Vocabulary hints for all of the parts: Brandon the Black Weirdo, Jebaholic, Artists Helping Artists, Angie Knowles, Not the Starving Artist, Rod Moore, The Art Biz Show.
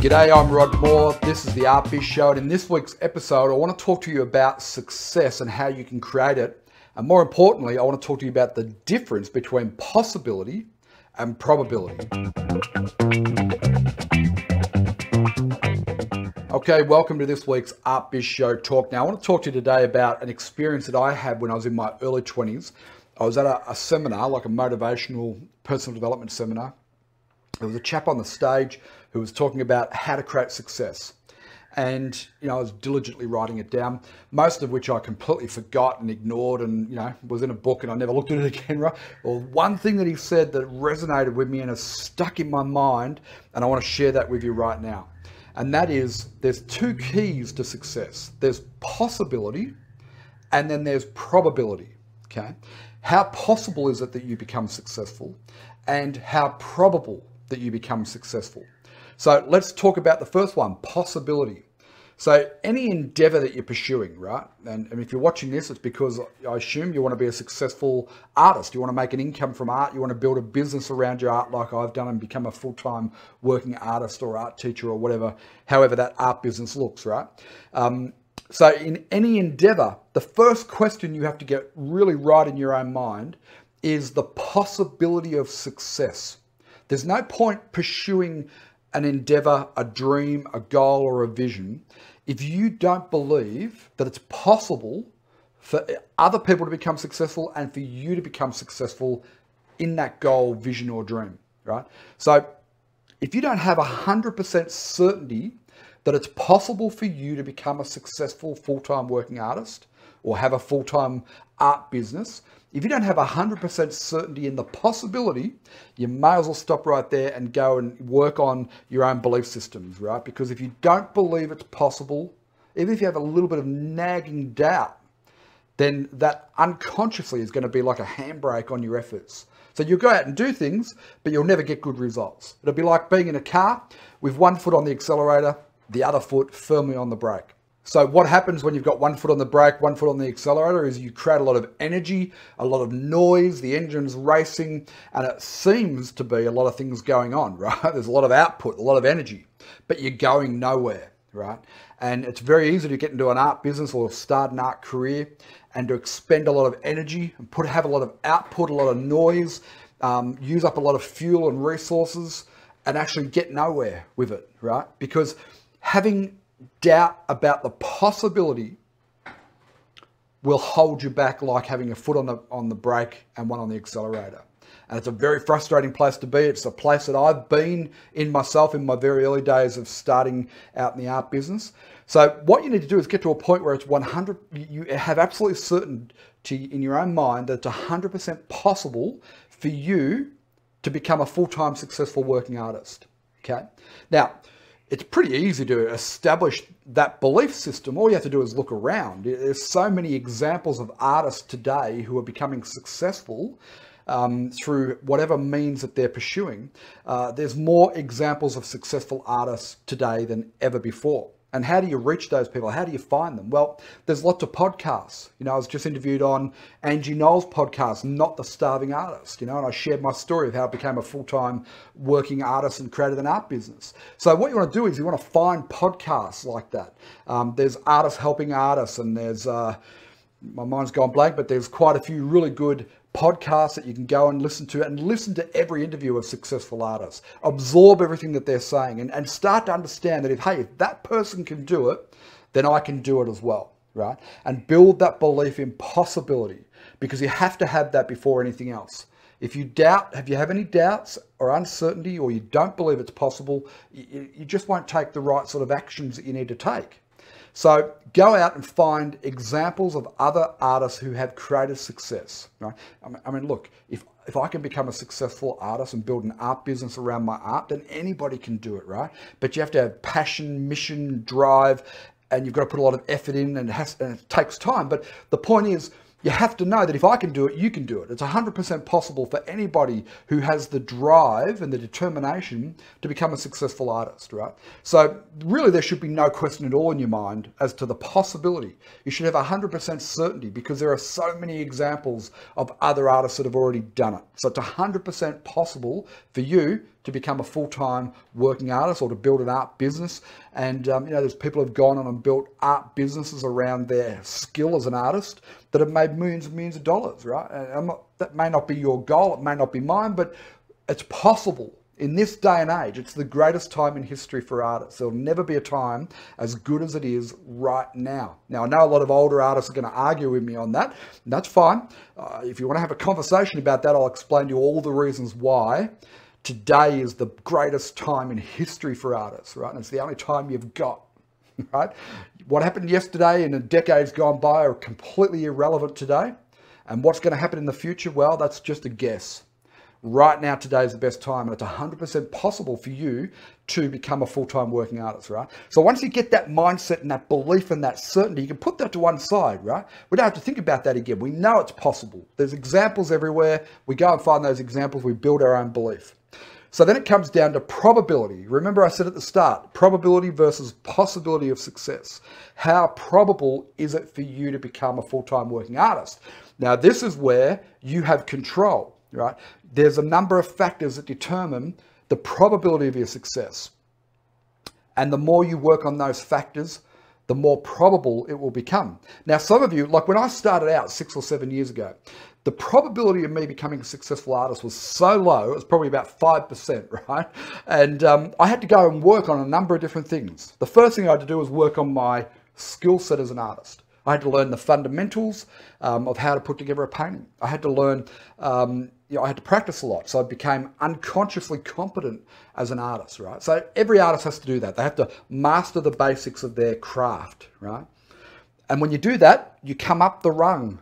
G'day, I'm Rod Moore, this is The Art Biz Show, and in this week's episode I want to talk to you about success and how you can create it, and more importantly I want to talk to you about the difference between possibility and probability. Okay, welcome to this week's Art Biz Show talk. Now I want to talk to you today about an experience that I had when I was in my early 20s. I was at a seminar, like a motivational personal development seminar. There was a chap on the stage who was talking about how to create success. And, you know, I was diligently writing it down, most of which I completely forgot and ignored and, you know, was in a book and I never looked at it again, right? Well, one thing that he said that resonated with me and has stuck in my mind, and I want to share that with you right now. And that is, there's two keys to success. There's possibility and then there's probability, okay? How possible is it that you become successful, and how probable that you become successful? So let's talk about the first one, possibility. So any endeavor that you're pursuing, right? And if you're watching this, it's because I assume you want to be a successful artist. You want to make an income from art. You want to build a business around your art like I've done and become a full-time working artist or art teacher or whatever, however that art business looks, right? So in any endeavor, the first question you have to get really right in your own mind is the possibility of success. There's no point pursuing an endeavor, a dream, a goal, or a vision if you don't believe that it's possible for other people to become successful and for you to become successful in that goal, vision, or dream, right? So if you don't have 100% certainty that it's possible for you to become a successful full-time working artist or have a full-time art business, if you don't have 100% certainty in the possibility, you may as well stop right there and go and work on your own belief systems, right? Because if you don't believe it's possible, even if you have a little bit of nagging doubt, then that unconsciously is going to be like a handbrake on your efforts. So you'll go out and do things, but you'll never get good results. It'll be like being in a car with one foot on the accelerator, the other foot firmly on the brake. So what happens when you've got one foot on the brake, one foot on the accelerator, is you create a lot of energy, a lot of noise, the engine's racing, and it seems to be a lot of things going on, right? There's a lot of output, a lot of energy, but you're going nowhere, right? And it's very easy to get into an art business or start an art career and to expend a lot of energy and have a lot of output, a lot of noise, use up a lot of fuel and resources, and actually get nowhere with it, right? Because having doubt about the possibility will hold you back, like having a foot on the brake and one on the accelerator. And it's a very frustrating place to be. It's a place that I've been in myself in my very early days of starting out in the art business. So what you need to do is get to a point where it's 100, you have absolute certainty in your own mind that it's 100% possible for you to become a full-time successful working artist, okay? Now, it's pretty easy to establish that belief system. All you have to do is look around. There's so many examples of artists today who are becoming successful through whatever means that they're pursuing. There's more examples of successful artists today than ever before. And how do you reach those people? How do you find them? Well, there's lots of podcasts. You know, I was just interviewed on Angie Knowles' podcast, Not the Starving Artist, you know, and I shared my story of how I became a full-time working artist and created an art business. So what you want to do is you want to find podcasts like that. There's Artists Helping Artists, and there's, my mind's gone blank, but there's quite a few really good podcasts that you can go and listen to every interview of successful artists, absorb everything that they're saying, and start to understand that if that person can do it, then I can do it as well, right? And build that belief in possibility, because you have to have that before anything else. If you doubt, if you have any doubts or uncertainty, or you don't believe it's possible, you just won't take the right sort of actions that you need to take. So go out and find examples of other artists who have created success, right? I mean, look, if If I can become a successful artist and build an art business around my art, then anybody can do it, right? But you have to have passion, mission, drive, and you've got to put a lot of effort in, and it takes time. But the point is, you have to know that if I can do it, you can do it. It's 100% possible for anybody who has the drive and the determination to become a successful artist, right? So really there should be no question at all in your mind as to the possibility. You should have 100% certainty, because there are so many examples of other artists that have already done it. So it's 100% possible for you to become a full-time working artist or to build an art business. And you know, there's people who've gone on and built art businesses around their skill as an artist that have made millions and millions of dollars, right? And that may not be your goal, it may not be mine, but it's possible. In this day and age, it's the greatest time in history for artists. There'll never be a time as good as it is right now. Now, I know a lot of older artists are going to argue with me on that, and that's fine. If you want to have a conversation about that, I'll explain to you all the reasons why today is the greatest time in history for artists, right? And it's the only time you've got, right? What happened yesterday and the decades gone by are completely irrelevant today. And what's going to happen in the future? Well, that's just a guess. Right now, today is the best time, and it's 100% possible for you to become a full-time working artist, right? So once you get that mindset and that belief and that certainty, you can put that to one side, right? We don't have to think about that again. We know it's possible. There's examples everywhere. We go and find those examples. We build our own belief. So then it comes down to probability. Remember I said at the start, probability versus possibility of success. How probable is it for you to become a full-time working artist? Now, this is where you have control, right? There's a number of factors that determine the probability of your success. And the more you work on those factors, the more probable it will become. Now, some of you, like when I started out 6 or 7 years ago, the probability of me becoming a successful artist was so low, it was probably about 5%, right? And I had to go and work on a number of different things. The first thing I had to do was work on my skill set as an artist. I had to learn the fundamentals of how to put together a painting. I had to learn, you know, I had to practice a lot. So I became unconsciously competent as an artist, right? So every artist has to do that. They have to master the basics of their craft, right? And when you do that, you come up the rung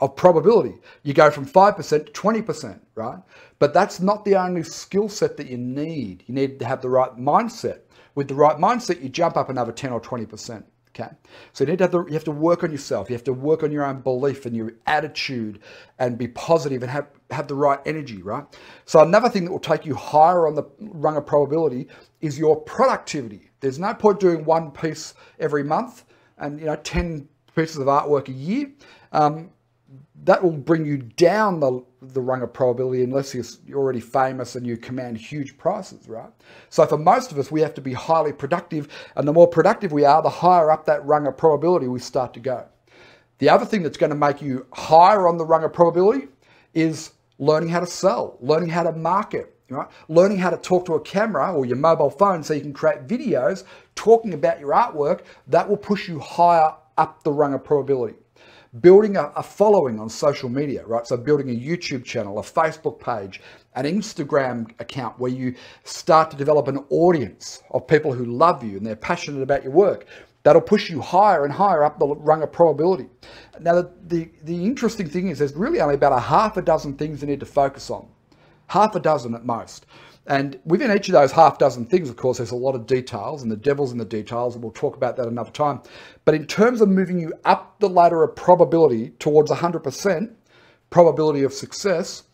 of probability. You go from 5% to 20%, right? But that's not the only skill set that you need. You need to have the right mindset. With the right mindset, you jump up another 10 or 20%. Okay. So you need to have you have to work on yourself. You have to work on your own belief and your attitude and be positive and have the right energy, right? So another thing that will take you higher on the rung of probability is your productivity. There's no point doing one piece every month and, you know, 10 pieces of artwork a year. That will bring you down the rung of probability unless you're already famous and you command huge prices, right? So for most of us, we have to be highly productive, and the more productive we are, the higher up that rung of probability we start to go. The other thing that's going to make you higher on the rung of probability is learning how to sell, learning how to market, right? Learning how to talk to a camera or your mobile phone so you can create videos talking about your artwork. That will push you higher up the rung of probability. Building a following on social media, right? So building a YouTube channel, a Facebook page, an Instagram account where you start to develop an audience of people who love you and they're passionate about your work. That'll push you higher and higher up the rung of probability. Now, the interesting thing is there's really only about a half a dozen things you need to focus on. Half a dozen at most. And within each of those half dozen things, of course, there's a lot of details, and the devil's in the details, and we'll talk about that another time. But in terms of moving you up the ladder of probability towards 100% probability of success,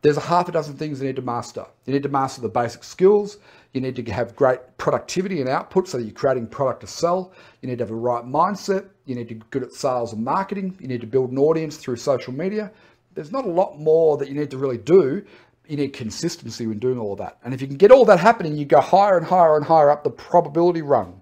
there's a half a dozen things you need to master. You need to master the basic skills. You need to have great productivity and output so that you're creating product to sell. You need to have a right mindset. You need to be good at sales and marketing. You need to build an audience through social media. There's not a lot more that you need to really do. You need consistency when doing all of that. And if you can get all that happening, you go higher and higher and higher up the probability rung.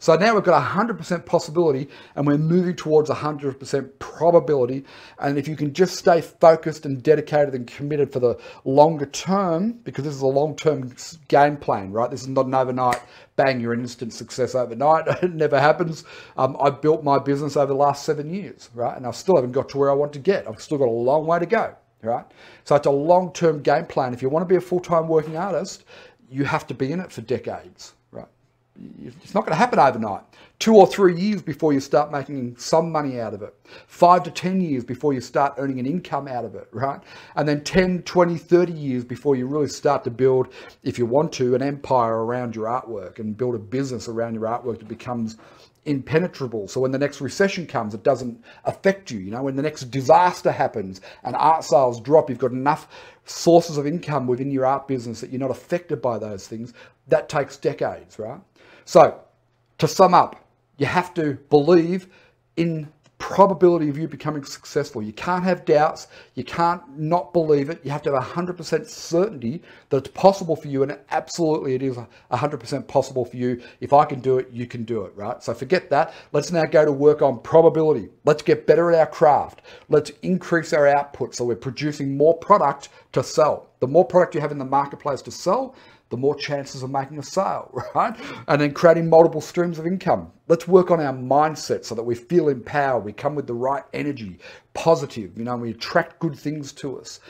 So now we've got 100% possibility and we're moving towards 100% probability. And if you can just stay focused and dedicated and committed for the longer term, because this is a long-term game plan, right? This is not an overnight, bang, you're an instant success overnight. It never happens. I built my business over the last 7 years, right? And I still haven't got to where I want to get. I've still got a long way to go. Right? So it's a long-term game plan. If you want to be a full-time working artist, you have to be in it for decades, right? It's not going to happen overnight. 2 or 3 years before you start making some money out of it. 5 to 10 years before you start earning an income out of it, right? And then 10, 20, 30 years before you really start to build, if you want to, an empire around your artwork and build a business around your artwork that becomes impenetrable. So when the next recession comes, it doesn't affect you. You know, when the next disaster happens and art sales drop, you've got enough sources of income within your art business that you're not affected by those things. That takes decades, right? So to sum up, you have to believe in the probability of you becoming successful. You can't have doubts. You can't not believe it. You have to have 100% certainty that it's possible for you, and absolutely it is 100% possible for you. If I can do it, you can do it, right? So forget that. Let's now go to work on probability. Let's get better at our craft. Let's increase our output so we're producing more product to sell. The more product you have in the marketplace to sell, the more chances of making a sale, right? And then creating multiple streams of income. Let's work on our mindset so that we feel empowered. We come with the right energy, positive, you know, we attract good things to us.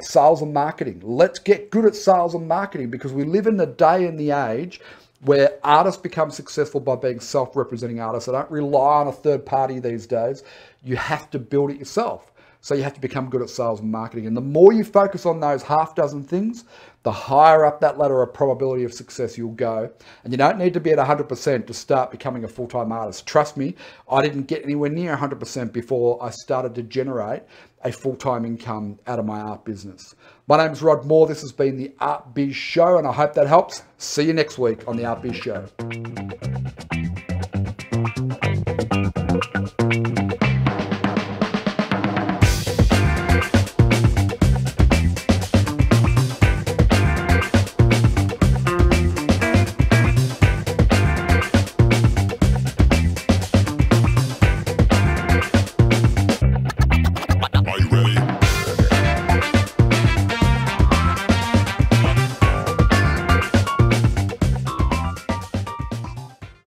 Sales and marketing. Let's get good at sales and marketing, because we live in the day and the age where artists become successful by being self-representing artists. I don't rely on a third party these days. You have to build it yourself. So you have to become good at sales and marketing. And the more you focus on those half dozen things, the higher up that ladder of probability of success you'll go. And you don't need to be at 100% to start becoming a full-time artist. Trust me, I didn't get anywhere near 100% before I started to generate a full-time income out of my art business. My name is Rod Moore. This has been The Art Biz Show, and I hope that helps. See you next week on The Art Biz Show.